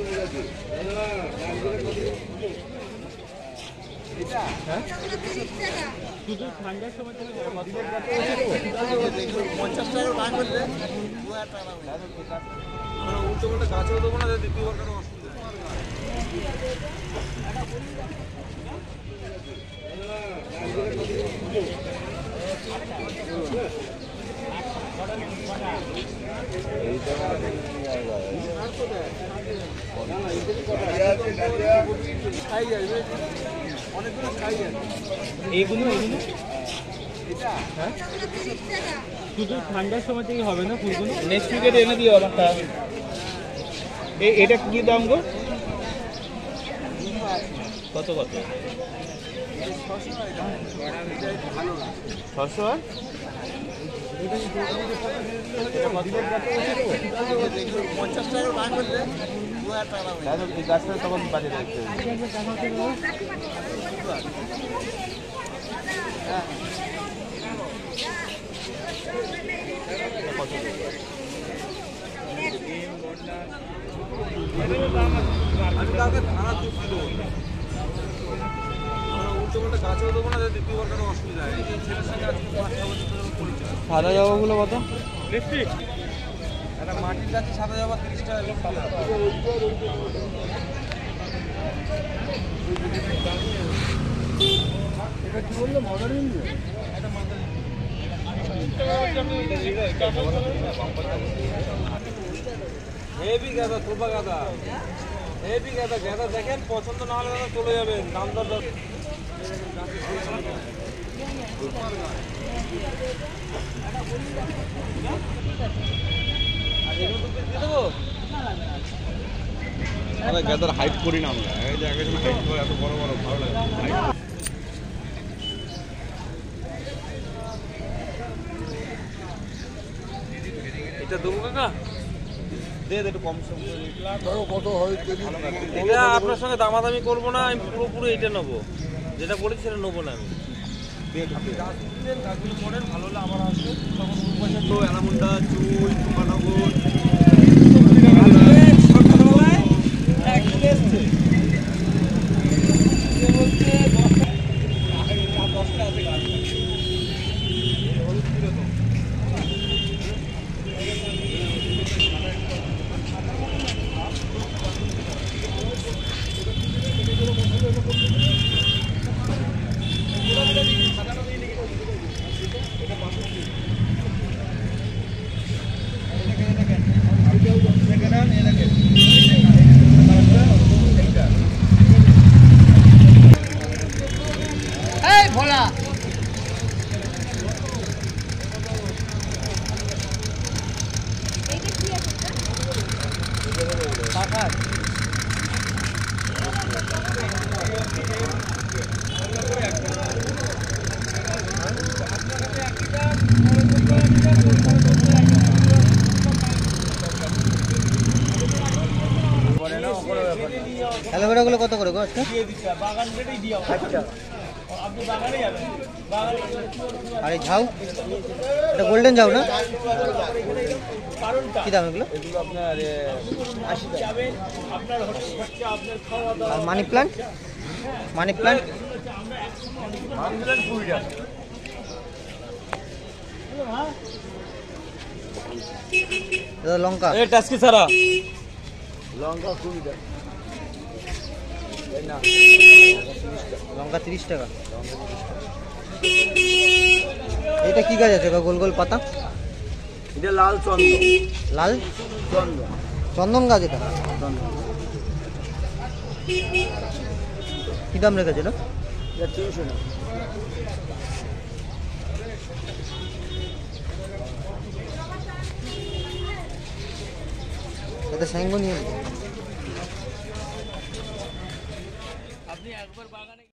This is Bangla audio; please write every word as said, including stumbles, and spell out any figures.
ঠান্ডার সময় থেকে হবে না ফুলগুলো নেক্সট উইকেট এনে দিয়ে হবে। এটা কি দাম গো? কত কত? ছশো। আর সাদা জবা গুলো কত? মাটির গাছে সাদা জবা তিরিশ টাকা। দেখেন পছন্দ না হলে চলে যাবেন। দাম দর গাদার হাইট করি না আমরা, এত বড় বড় ভালো লাগে। আপনার সঙ্গে দামাদামি করবো না, আমি পুরোপুরি এটা নেবো, যেটা বলেছি সেটা নেবো না। আমি এলামুন্ডা চুল তুমানগর এলোভেরাগুলো কত করে গো? আচ্ছা দিয়ে দিচ্ছি, বাগান কেটেই দিও। আচ্ছা আপনি বাগানে যাবেন? বাগানে আরে যাও, এটা গোল্ডেন যাও না, কারণটা কি দাম এগুলো? এগুলো আপনার আশি টাকা। আপনার হচ্ছে আপনার খাওয়া দাওয়া। আর মানি প্ল্যান্ট? মানি প্ল্যান্ট আমরা একশো মানি প্ল্যান্ট কুড়ি টাকা। হ্যাঁ এটা লঙ্কা, এই টাস্কি সারা লঙ্কা কুড়ি টাকা। লঙ্কা তিরিশ টাকা। এটা কি গাছ আছে গোল গোল পাতা? এটা লাল চন্দন। লাল চন্দন, চন্দন গাছ। এটা কি দাম রেখেছে? এটা তিনশো টাকা। এটা স্যাঙ্গো নিয়ে একবার বাগানে।